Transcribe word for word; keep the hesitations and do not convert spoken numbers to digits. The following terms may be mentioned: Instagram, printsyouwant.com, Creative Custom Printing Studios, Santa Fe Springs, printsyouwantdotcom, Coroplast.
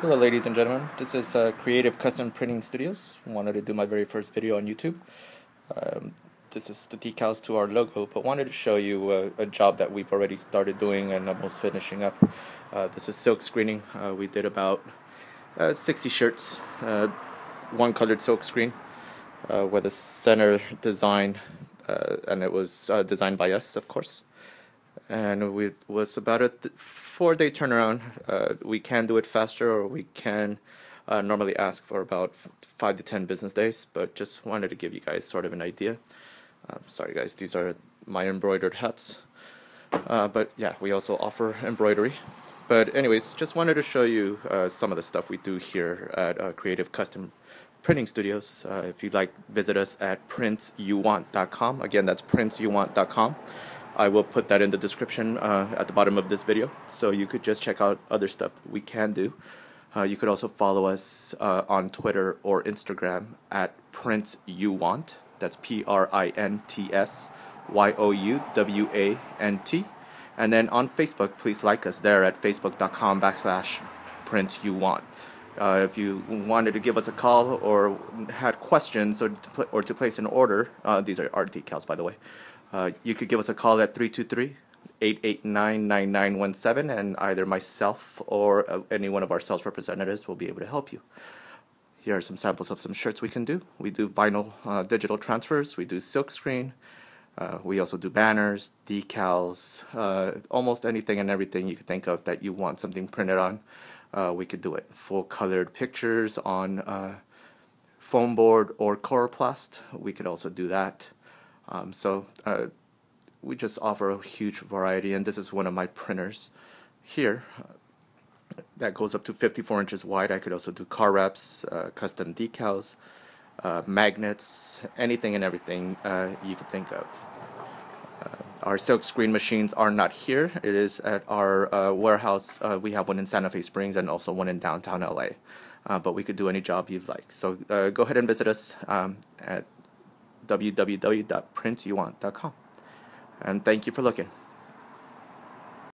Hello ladies and gentlemen, this is uh, Creative Custom Printing Studios. I wanted to do my very first video on YouTube. Um, this is the decals to our logo, but wanted to show you uh, a job that we've already started doing and almost finishing up. Uh, this is silk screening. Uh, we did about uh, sixty shirts, uh, one colored silk screen uh, with a center design, uh, and it was uh, designed by us, of course. And we was about a th four day turnaround. Uh, we can do it faster, or we can uh, normally ask for about f five to ten business days, but just wanted to give you guys sort of an idea. Um, sorry guys, these are my embroidered hats, uh, but yeah, we also offer embroidery. But anyways, just wanted to show you uh, some of the stuff we do here at uh, Creative Custom Printing Studios. Uh, if you'd like, visit us at print you want dot com. Again, that's print you want dot com. I will put that in the description uh, at the bottom of this video, so you could just check out other stuff we can do. Uh, you could also follow us uh, on Twitter or Instagram at print you want. That's P R I N T S Y O U W A N T. And then on Facebook, please like us there at facebook.com backslash printyouwant. Uh, if you wanted to give us a call or had questions or to, pl or to place an order, uh, these are our decals, by the way. Uh, you could give us a call at three two three, eight eight nine, nine nine one seven, and either myself or uh, any one of our sales representatives will be able to help you. Here are some samples of some shirts we can do. We do vinyl uh, digital transfers, we do silkscreen, uh, we also do banners, decals, uh, almost anything and everything you could think of that you want something printed on, uh, we could do it. Full colored pictures on uh, foam board or Coroplast, we could also do that. Um, so uh, we just offer a huge variety, and this is one of my printers here uh, that goes up to fifty-four inches wide. I could also do car wraps, uh, custom decals, uh, magnets, anything and everything uh, you could think of. Uh, our silk screen machines are not here. It is at our uh, warehouse. Uh, we have one in Santa Fe Springs and also one in downtown L A, uh, but we could do any job you'd like. So uh, go ahead and visit us um, at w w w dot print you want dot com. And thank you for looking.